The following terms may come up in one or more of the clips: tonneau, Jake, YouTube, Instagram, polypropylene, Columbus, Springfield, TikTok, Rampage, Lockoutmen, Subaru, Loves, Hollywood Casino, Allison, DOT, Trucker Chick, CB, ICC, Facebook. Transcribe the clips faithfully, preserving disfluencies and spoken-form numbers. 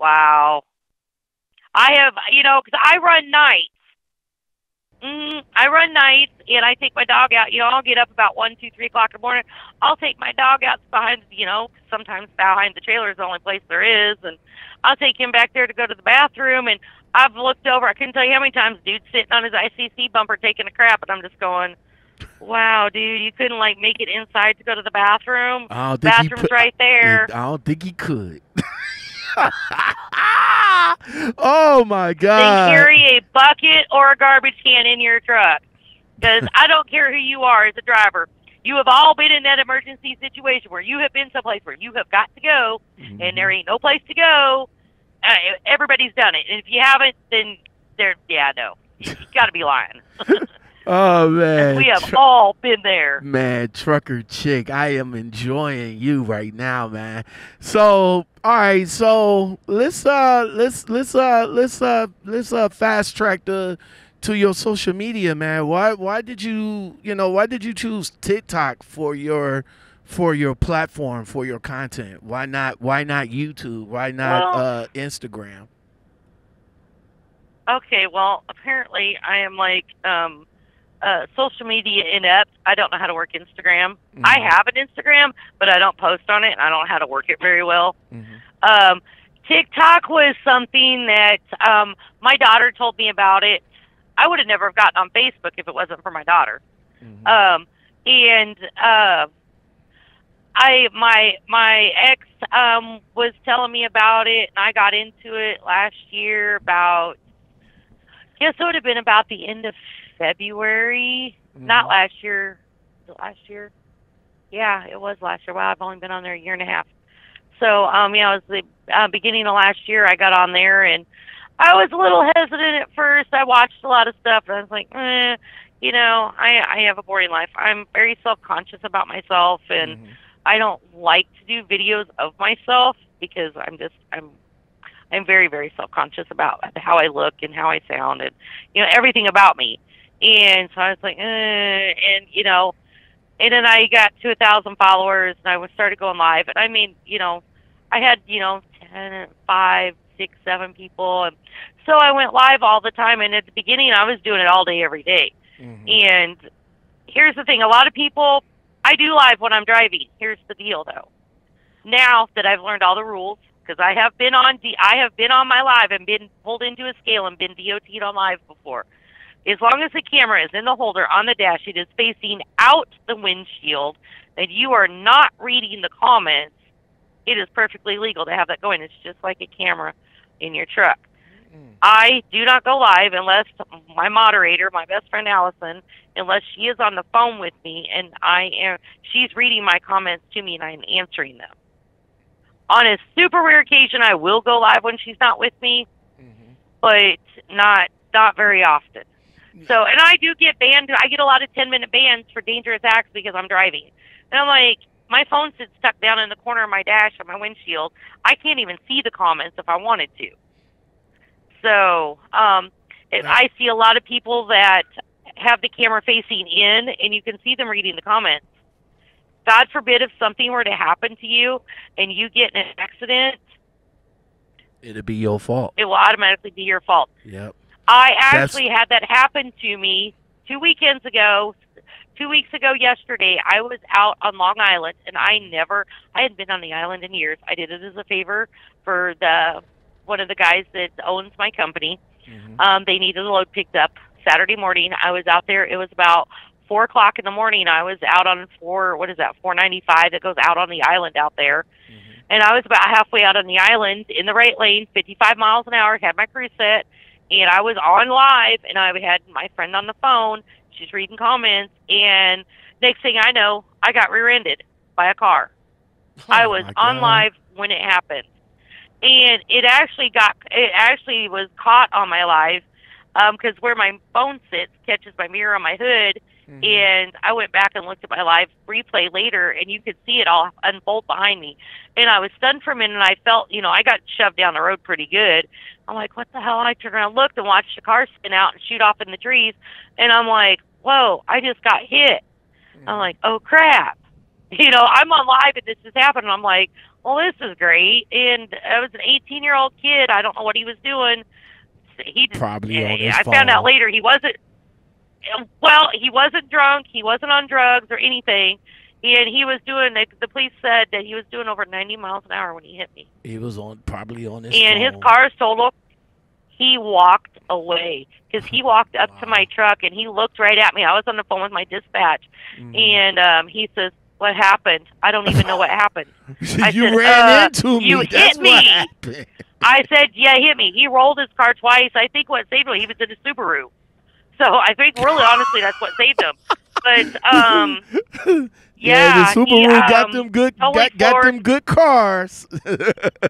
Wow. I have, you know, because I run nights. Mm, I run nights, and I take my dog out. You know, I'll get up about one, two, three o'clock in the morning. I'll take my dog out behind, you know, sometimes behind the trailer is the only place there is, and I'll take him back there to go to the bathroom. And I've looked over. I couldn't tell you how many times dude's sitting on his I C C bumper taking a crap, and I'm just going, wow, dude, you couldn't, like, make it inside to go to the bathroom? I don't think Bathroom's he put, right there. I don't think he could. Oh, my God. They carry a bucket or a garbage can in your truck. Because I don't care who you are as a driver. You have all been in that emergency situation where you have been someplace where you have got to go, mm-hmm. and there ain't no place to go. Uh, everybody's done it. And if you haven't, then there, yeah, no. You got to be lying. Oh, man. We have Tru- all been there. Man, Trucker Chick, I am enjoying you right now, man. So, all right, so let's uh let's let's uh let's uh let's uh fast track to to your social media, man. Why why did you, you know, why did you choose TikTok for your for your platform, for your content? Why not why not YouTube? Why not well, uh Instagram? Okay, well, apparently I am like um Uh, social media inept. I don't know how to work Instagram. Mm-hmm. I have an Instagram, but I don't post on it. And I don't know how to work it very well. Mm-hmm. Um, TikTok was something that um, my daughter told me about it. I would have never have gotten on Facebook if it wasn't for my daughter. Mm-hmm. Um, and uh, I, my my ex um, was telling me about it, and I got into it last year about, I guess it would have been about the end of February, mm-hmm. not last year, was it last year? Yeah, it was last year. Wow, I've only been on there a year and a half. So, um, yeah, it was the uh, beginning of last year I got on there, and I was a little hesitant at first. I watched a lot of stuff, and I was like, eh, you know, I, I have a boring life. I'm very self-conscious about myself, and mm-hmm. I don't like to do videos of myself because I'm just, I'm I'm very, very self-conscious about how I look and how I sound and, you know, everything about me. And so I was like, eh, and, you know, and then I got to a thousand followers, and I was started going live. And, I mean, you know, I had, you know, ten, five, six, seven people. And so I went live all the time, and at the beginning I was doing it all day, every day. Mm-hmm. And here's the thing. A lot of people, I do live when I'm driving. Here's the deal, though. Now that I've learned all the rules, because I have been on D- I have been on my live and been pulled into a scale and been D O T'd on live before. As long as the camera is in the holder on the dash, it is facing out the windshield, and you are not reading the comments, it is perfectly legal to have that going. It's just like a camera in your truck. Mm-hmm. I do not go live unless my moderator, my best friend Allison, unless she is on the phone with me and I am, she's reading my comments to me and I am answering them. On a super rare occasion, I will go live when she's not with me, mm-hmm. but not not very often. So, and I do get banned. I get a lot of ten-minute bans for dangerous acts because I'm driving. And I'm like, my phone sits tucked down in the corner of my dash on my windshield. I can't even see the comments if I wanted to. So, um, right. I see a lot of people that have the camera facing in, and you can see them reading the comments. God forbid if something were to happen to you and you get in an accident, it'll be your fault. It will automatically be your fault. Yep. I actually That's... had that happen to me two weekends ago. Two weeks ago yesterday, I was out on Long Island, and I never, I hadn't been on the island in years. I did it as a favor for the one of the guys that owns my company. Mm-hmm. Um, they needed a load picked up Saturday morning. I was out there. It was about Four o'clock in the morning. I was out on four. What is that? Four ninety-five. That goes out on the island out there, mm-hmm. and I was about halfway out on the island in the right lane, fifty-five miles an hour. Had my cruise set, and I was on live, and I had my friend on the phone. She's reading comments, and next thing I know, I got rear-ended by a car. Oh, I was on live when it happened, and it actually got. It actually was caught on my live because um, where my phone sits catches my mirror on my hood. Mm-hmm. And I went back and looked at my live replay later, and you could see it all unfold behind me. And I was stunned for a minute, and I felt, you know, I got shoved down the road pretty good. I'm like, what the hell? I turned around, looked, and watched the car spin out and shoot off in the trees. And I'm like, whoa, I just got hit. Mm-hmm. I'm like, oh, crap. you know, I'm on live and this just happened. And I'm like, well, this is great. And I was an eighteen-year-old kid. I don't know what he was doing. He just, probably on his I phone. Found out later he wasn't. Well, he wasn't drunk. He wasn't on drugs or anything. And he was doing, the police said that he was doing over ninety miles an hour when he hit me. He was on probably on his And phone. His car's totaled. He walked away because he walked up wow. to my truck and he looked right at me. I was on the phone with my dispatch. Mm. And um, he says, what happened? I don't even know what happened. I you said, ran uh, into me. You That's hit me. Happened. I said, yeah, hit me. He rolled his car twice. I think what saved him, he was in a Subaru. So I think really, honestly, that's what saved him. But um, yeah, yeah, the Subaru he, um, got them good, totally got, got them good cars.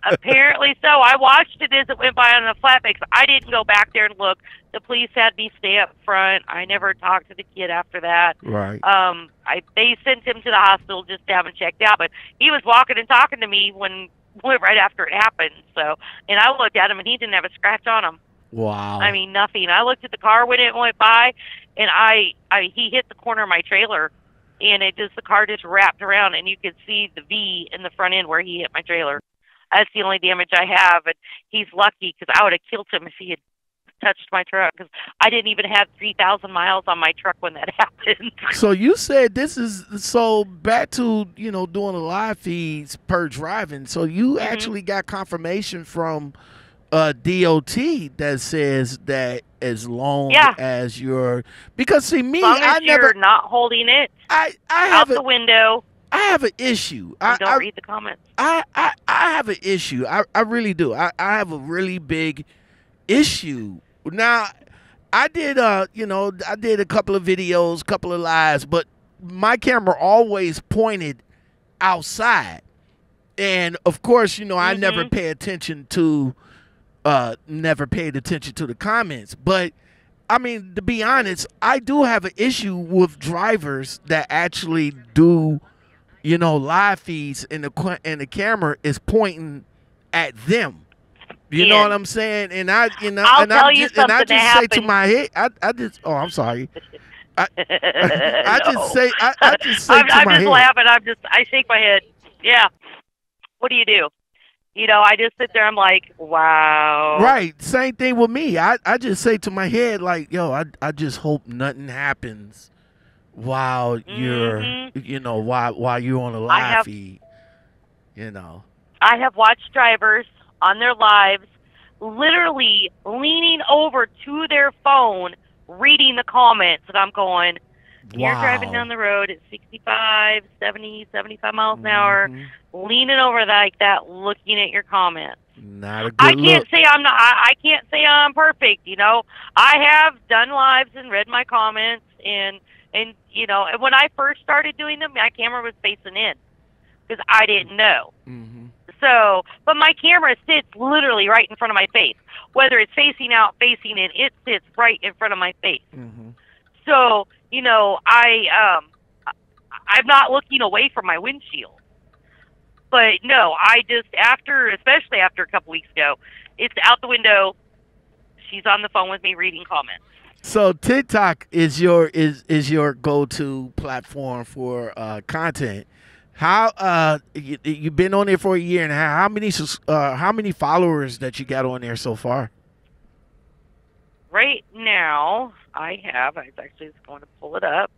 Apparently so. I watched it as it went by on the flatbed. I didn't go back there and look. The police had me stay up front. I never talked to the kid after that. Right. Um, I they sent him to the hospital just to have him checked out. But he was walking and talking to me when right after it happened. So, and I looked at him and he didn't have a scratch on him. Wow. I mean, nothing. I looked at the car when it went by, and I, I he hit the corner of my trailer, and it just the car just wrapped around, and you could see the V in the front end where he hit my trailer. That's the only damage I have, and he's lucky because I would have killed him if he had touched my truck because I didn't even have three thousand miles on my truck when that happened. So you said this is, so back to, you know, doing the live feeds per driving, so you mm-hmm. actually got confirmation from Uh, D O T that says that as long yeah. as you're, because see me, as long as I never you're not holding it. I I have out a, the window. I have an issue. I don't I, read the comments. I, I I have an issue. I I really do. I I have a really big issue now. I did uh you know I did a couple of videos, couple of lives, but my camera always pointed outside, and of course you know I mm-hmm. never pay attention to. Uh, never paid attention to the comments, but I mean, to be honest, I do have an issue with drivers that actually do, you know, live feeds and the and the camera is pointing at them. You yeah. know what I'm saying? And I, you know, I'll and, tell I you just, something and I just say to my head, I, I just, oh, I'm sorry. I, I no. just say, I, I just say I'm, to I'm my just head. Laughing. I'm just, I shake my head. Yeah. What do you do? You know, I just sit there. I'm like, wow. Right. Same thing with me. I, I just say to my head, like, yo, I, I just hope nothing happens while mm-hmm. you're, you know, while, while you're on a live have, feed, you know. I have watched drivers on their lives literally leaning over to their phone, reading the comments, and I'm going, you're wow. driving down the road at sixty-five, seventy, seventy-five miles mm-hmm. an hour, leaning over like that, looking at your comments. Not a good I can't look. say I'm not. I, I can't say I'm perfect. You know, I have done lives and read my comments, and and you know, when I first started doing them, my camera was facing in because I didn't know. Mm-hmm. So, but my camera sits literally right in front of my face. Whether it's facing out, facing in, it sits right in front of my face. Mm-hmm. So. You know, I, um, I'm not looking away from my windshield. But, no, I just, after, especially after a couple weeks ago, it's out the window. She's on the phone with me reading comments. So TikTok is your is, is your go-to platform for uh, content. How, uh, you, you've been on there for a year and a half. How many, uh, how many followers that you got on there so far? Right now, I have, I was actually just going to pull it up.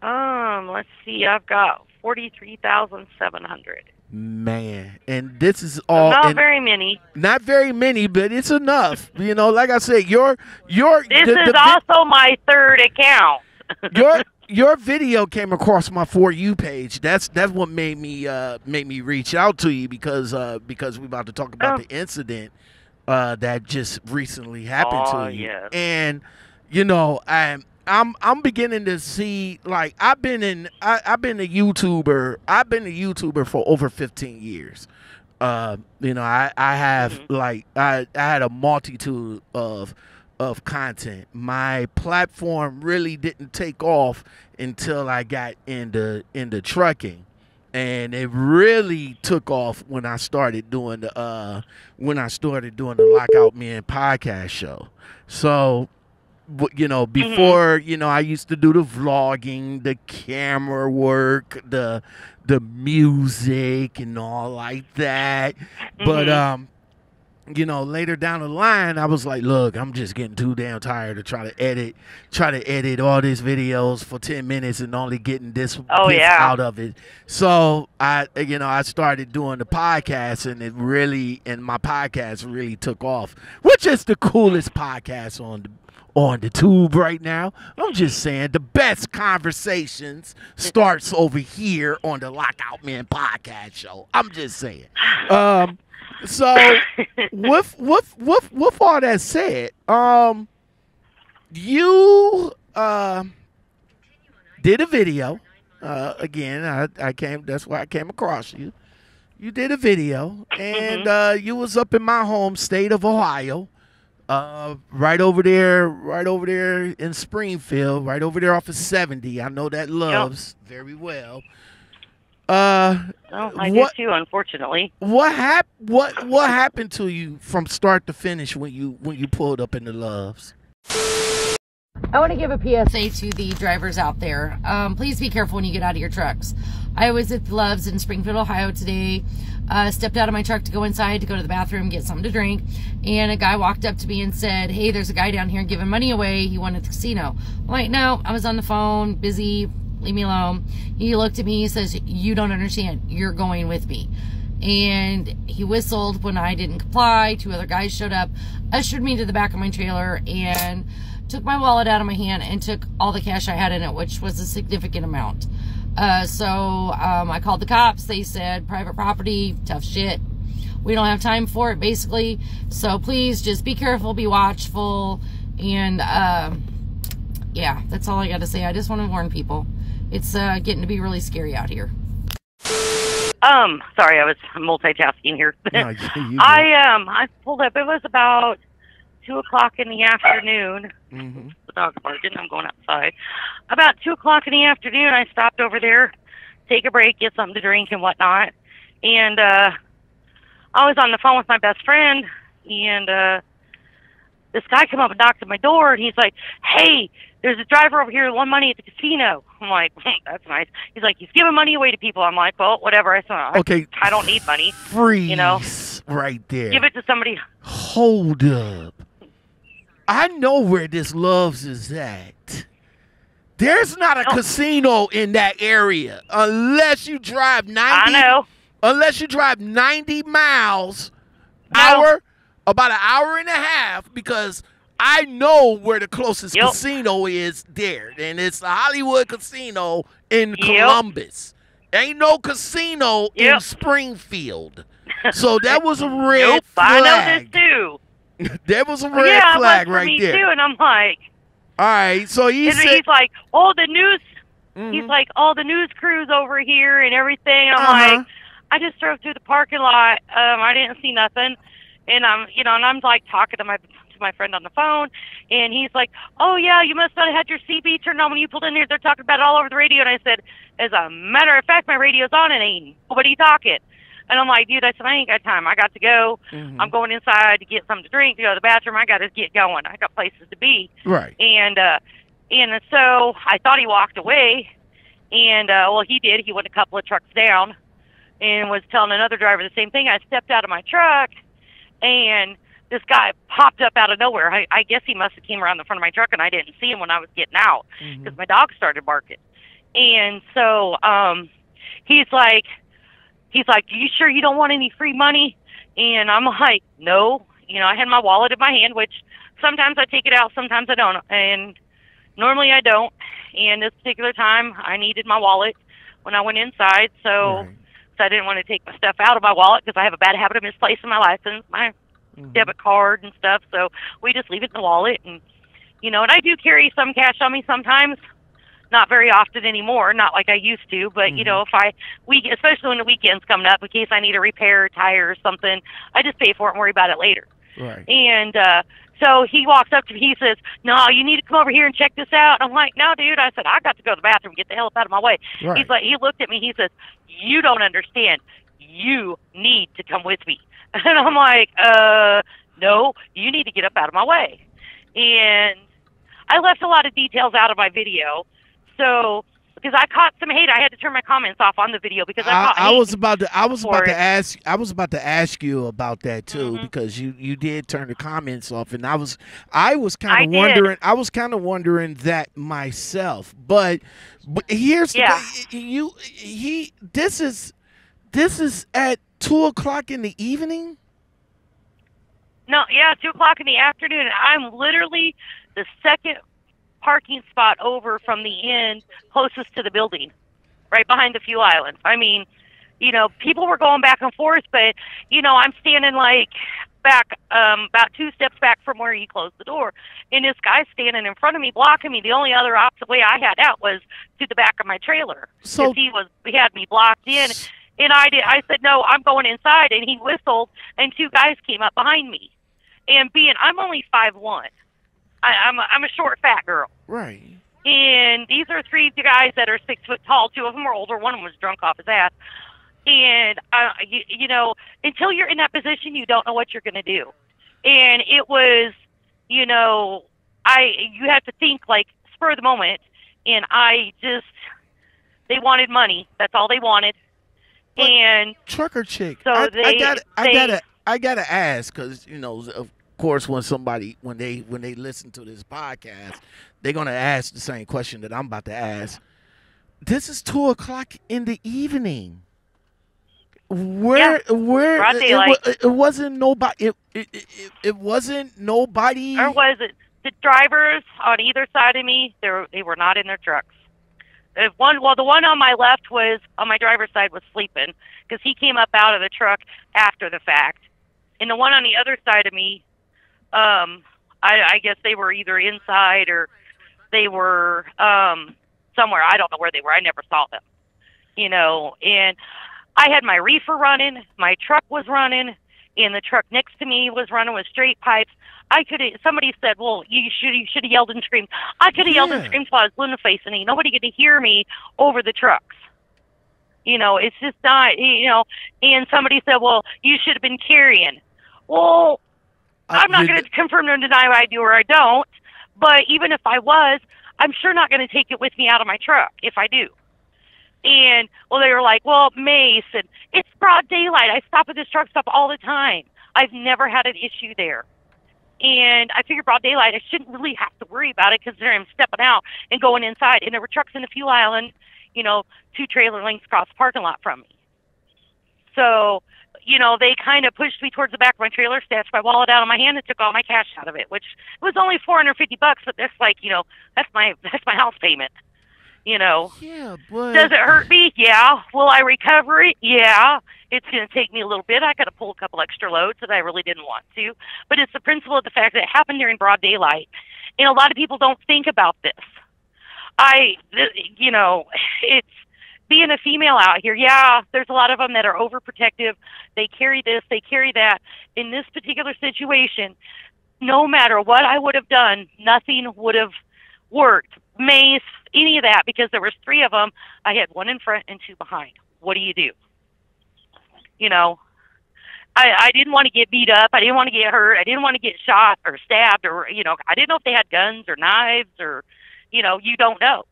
Um, let's see, I've got forty-three thousand seven hundred. Man, and this is all not very many. Not very many, but it's enough. You know, like I said, your your This the, is the, also my third account. your your video came across my For You page. That's that's what made me uh made me reach out to you because uh because we're about to talk about oh. the incident. Uh, that just recently happened oh, to you, yes. and you know, I'm I'm I'm beginning to see like I've been in I, I've been a YouTuber I've been a YouTuber for over fifteen years. Uh, you know, I I have mm-hmm. like I I had a multitude of of content. My platform really didn't take off until I got into into trucking. And it really took off when I started doing the uh, when I started doing the Lockoutmen podcast show. So you know, before, mm-hmm. you know, I used to do the vlogging, the camera work, the the music and all like that. Mm-hmm. But, um, you know, later down the line, I was like, look, I'm just getting too damn tired to try to edit, try to edit all these videos for ten minutes and only getting this oh, yeah. out of it. So, I, you know, I started doing the podcast, and it really, and my podcast really took off, which is the coolest podcast on the on the tube right now. I'm just saying, the best conversations starts over here on the Lockout Men podcast show. I'm just saying. Um, so with with with with all that said, um, you uh, did a video. Uh, again, I, I came. That's why I came across you. You did a video, and mm-hmm. uh, you was up in my home state of Ohio. Uh, right over there, right over there in Springfield, right over there off of seventy. I know that Loves yep. very well. Uh, oh, I what, do too, unfortunately. What hap What What happened to you from start to finish when you when you pulled up in the Loves? I want to give a P S A to the drivers out there. Um, please be careful when you get out of your trucks. I was at the Loves in Springfield, Ohio today. Uh, stepped out of my truck to go inside to go to the bathroom, get something to drink. And a guy walked up to me and said, hey, there's a guy down here giving money away. He won at the casino. I'm like, no, I was on the phone, busy, leave me alone. He looked at me, he says, you don't understand. You're going with me. And he whistled when I didn't comply. Two other guys showed up, ushered me to the back of my trailer, and took my wallet out of my hand and took all the cash I had in it, which was a significant amount. Uh, so um, I called the cops. They said, private property, tough shit. We don't have time for it, basically. So please just be careful, be watchful. And uh, yeah, that's all I got to say. I just want to warn people. It's uh, getting to be really scary out here. Um, sorry, I was multitasking here. No, you, you I, um, I pulled up. It was about two o'clock in the afternoon. Mm-hmm. The dog barking. I'm going outside. About two o'clock in the afternoon, I stopped over there, take a break, get something to drink and whatnot. And uh, I was on the phone with my best friend, and uh, this guy came up and knocked at my door, and he's like, hey, there's a driver over here who won money at the casino. I'm like, hey, that's nice. He's like, he's giving money away to people. I'm like, well, whatever. I said, okay, I don't need money. Freeze, you know, right there. Give it to somebody. Hold up. I know where this Loves is at. There's not a oh. casino in that area unless you drive ninety. I know. Unless you drive ninety miles, no. hour, about an hour and a half, because I know where the closest yep. casino is there, and it's the Hollywood Casino in yep. Columbus. Ain't no casino yep. in Springfield. So that was a red nope, flag. I know this too. That was a red yeah, flag right me there. Too, and I'm like, all right. So he said, he's like, all oh, the news. Mm-hmm. He's like, all oh, the news crews over here and everything. And I'm uh-huh. like, I just drove through the parking lot. Um, I didn't see nothing, and I'm, you know, and I'm like talking to my to my friend on the phone, and he's like, oh yeah, you must not have had your C B turned on when you pulled in here. They're talking about it all over the radio. And I said, as a matter of fact, my radio's on and ain't nobody talking. And I'm like, dude, I said, I ain't got time. I got to go. Mm-hmm. I'm going inside to get something to drink, to go to the bathroom. I got to get going. I got places to be. Right. And uh, and so I thought he walked away. And, uh, well, he did. He went a couple of trucks down and was telling another driver the same thing. I stepped out of my truck, and this guy popped up out of nowhere. I, I guess he must have came around the front of my truck, and I didn't see him when I was getting out because mm-hmm. my dog started barking. And so um, he's like, He's like, you sure you don't want any free money? And I'm like, no. You know, I had my wallet in my hand, which sometimes I take it out, sometimes I don't. And normally I don't. And this particular time, I needed my wallet when I went inside. So, right. so I didn't want to take my stuff out of my wallet because I have a bad habit of misplacing my license, my mm-hmm. debit card and stuff. So we just leave it in the wallet. And, you know, and I do carry some cash on me sometimes. Not very often anymore, not like I used to, but mm-hmm. you know, if I, we, especially when the weekend's coming up, in case I need a repair, tire or something, I just pay for it and worry about it later. Right. And uh, so he walks up to me, he says, no, you need to come over here and check this out. And I'm like, no, dude. I said, I got to go to the bathroom, get the hell up out of my way. Right. He's like, he looked at me, he says, you don't understand. You need to come with me. And I'm like, uh, no, you need to get up out of my way. And I left a lot of details out of my video, so because I caught some hate, I had to turn my comments off on the video because I, I caught. I hate was about to. I was about it. to ask. I was about to ask you about that too, mm-hmm. because you you did turn the comments off, and I was I was kind of wondering. Did. I was kind of wondering that myself, but, but here's yeah. the, you he this is this is at two o'clock in the evening. No, yeah, two o'clock in the afternoon, and I'm literally the second parking spot over from the end closest to the building, right behind the fuel island. I mean, you know, people were going back and forth, but, you know, I'm standing, like, back, um, about two steps back from where he closed the door, and this guy's standing in front of me, blocking me. The only other option way I had out was to the back of my trailer, so he was he had me blocked in. And I did. I said, no, I'm going inside. And he whistled, and two guys came up behind me. And being, I'm only five one. I, I'm, a, I'm a short, fat girl. Right. And these are three guys that are six foot tall. Two of them are older. One of them was drunk off his ass. And, uh, you, you know, until you're in that position, you don't know what you're going to do. And it was, you know, I you have to think, like, spur of the moment. And I just, they wanted money. That's all they wanted. But and Trucker Chick, so I, they, I gotta, they, I gotta, I gotta ask, because you know, of course, when somebody, when they, when they listen to this podcast, they're gonna ask the same question that I'm about to ask. This is two o'clock in the evening. Where, yeah, where it, it, it wasn't nobody. It, it, it, it wasn't nobody. Or was it the drivers on either side of me? They they were not in their trucks. If one, well, the one on my left was, on my driver's side, was sleeping because he came up out of the truck after the fact. And the one on the other side of me, um, I, I guess they were either inside or they were um, somewhere. I don't know where they were. I never saw them, you know. And I had my reefer running. My truck was running. And the truck next to me was running with straight pipes. I could have, somebody said, well, you should you should have yelled and screamed. I could have yeah. yelled and screamed till I was blue in the face, and ain't nobody going to hear me over the trucks. You know, it's just not, you know, and somebody said, well, you should have been carrying. Well, uh, I'm not going to confirm or deny what I do or I don't, but even if I was, I'm sure not going to take it with me out of my truck if I do. And, well, they were like, well, Mace, and it's broad daylight. I stop at this truck stop all the time. I've never had an issue there. And I figured broad daylight, I shouldn't really have to worry about it considering I'm stepping out and going inside. And there were trucks in the fuel island, you know, two trailer lengths across the parking lot from me. So, you know, they kind of pushed me towards the back of my trailer, snatched my wallet out of my hand, and took all my cash out of it, which was only four hundred fifty bucks, but that's like, you know, that's my, that's my house payment. You know, yeah, but does it hurt me? Yeah. Will I recover it? Yeah. It's going to take me a little bit. I got to pull a couple extra loads that I really didn't want to. But it's the principle of the fact that it happened during broad daylight. And a lot of people don't think about this. I, th you know, it's being a female out here. Yeah, there's a lot of them that are overprotective. They carry this, they carry that. In this particular situation, no matter what I would have done, nothing would have worked. Mace, any of that, because there was three of them. I had one in front and two behind. What do you do? You know, I, I didn't want to get beat up. I didn't want to get hurt. I didn't want to get shot or stabbed or, you know, I didn't know if they had guns or knives or, you know, you don't know.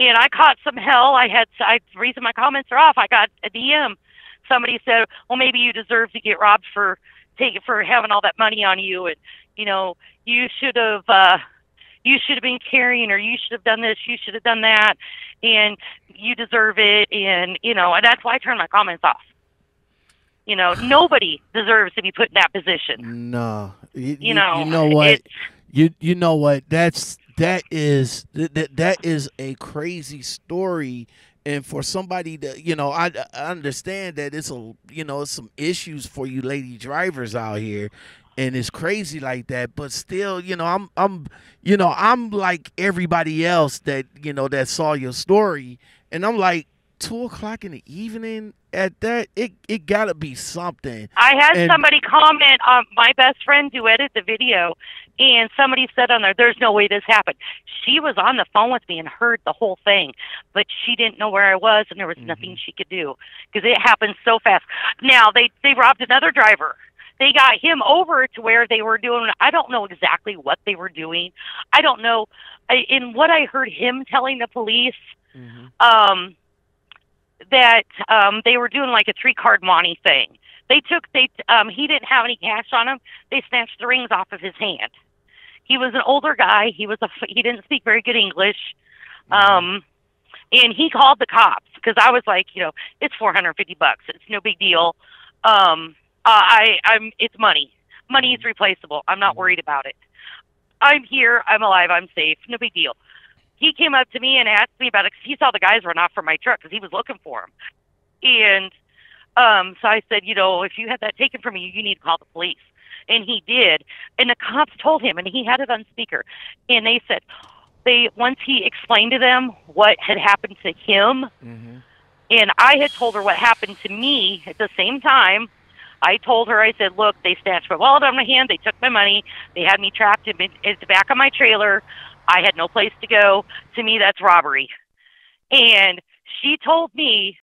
And I caught some hell. I had, I, the reason my comments are off, I got a D M. Somebody said, well, maybe you deserve to get robbed for, take, for having all that money on you. And, you know, you should have, uh, you should have been carrying, or you should have done this, you should have done that, and you deserve it, and, you know, and that's why I turned my comments off. You know, nobody deserves to be put in that position. No. You, you know. You know what? You, you know what? That's, that is, that, that is a crazy story. And for somebody to, you know, I, I understand that it's a, you know, some issues for you lady drivers out here. And it's crazy like that, but still, you know, I'm, I'm, you know, I'm like everybody else that, you know, that saw your story, and I'm like, two o'clock in the evening at that, it, it gotta be something. I had and somebody comment on my best friend who edited the video, and somebody said on there, there's no way this happened. She was on the phone with me and heard the whole thing, but she didn't know where I was, and there was mm-hmm. nothing she could do because it happened so fast. Now they, they robbed another driver. They got him over to where they were doing, I don't know exactly what they were doing. I don't know. I, in what I heard him telling the police, mm-hmm. um, that um, they were doing like a three-card Monty thing. They took, they um, he didn't have any cash on him. They snatched the rings off of his hand. He was an older guy. He was a, he didn't speak very good English. Mm-hmm. Um, and he called the cops because I was like, you know, it's four hundred fifty bucks. It's no big deal. Um, uh, I, I'm, it's money. Money is replaceable. I'm not worried about it. I'm here. I'm alive. I'm safe. No big deal. He came up to me and asked me about it because he saw the guys run off from my truck because he was looking for him. And um, so I said, you know, if you had that taken from you, you need to call the police. And he did. And the cops told him, and he had it on speaker. And they said, they once he explained to them what had happened to him, mm-hmm. and I had told her what happened to me at the same time, I told her, I said, look, they snatched my wallet out of my hand, they took my money, they had me trapped in, in the back of my trailer, I had no place to go. To me, that's robbery. And she told me